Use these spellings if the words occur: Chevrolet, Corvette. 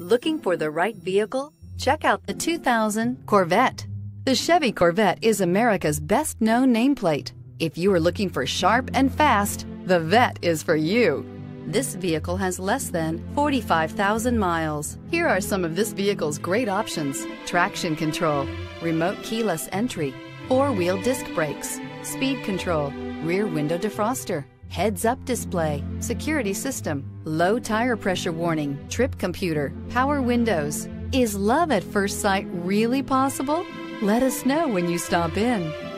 Looking for the right vehicle? Check out the 2000 Corvette. The Chevy Corvette is America's best-known nameplate. If you are looking for sharp and fast, the Vette is for you. This vehicle has less than 45,000 miles. Here are some of this vehicle's great options: traction control, remote keyless entry, four-wheel disc brakes, speed control, rear window defroster, heads-up display, security system, low tire pressure warning, trip computer, power windows. Is love at first sight really possible? Let us know when you stop in.